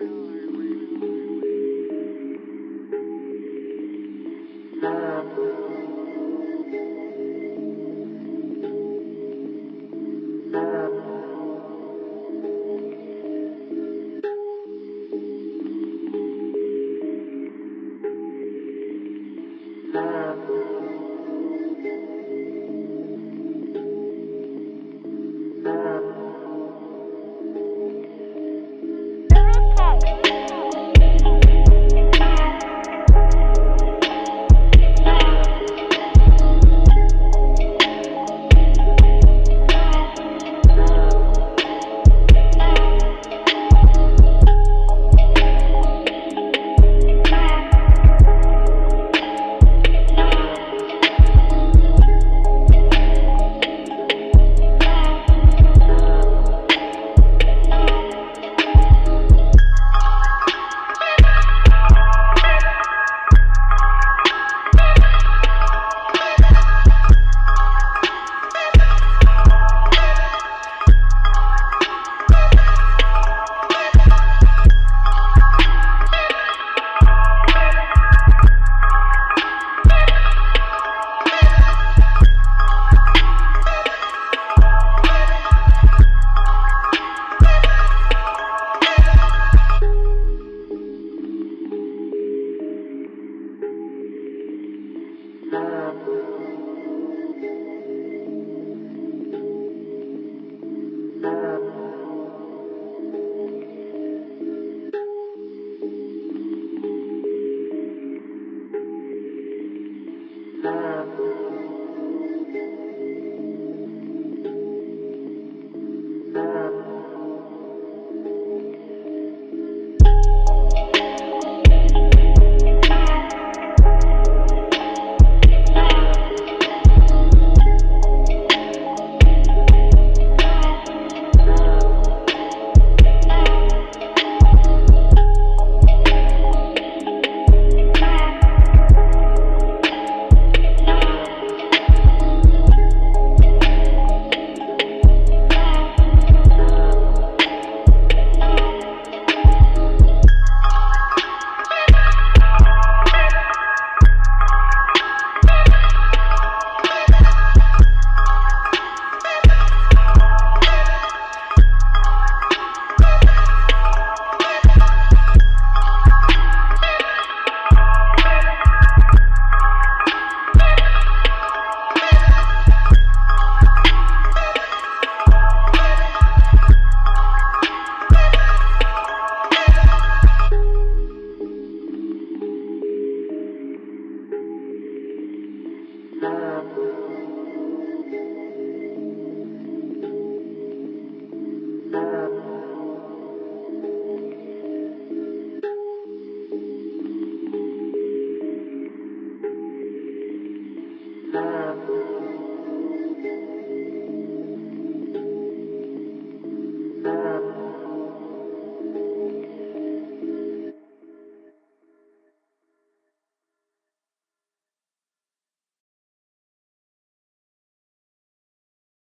alarm.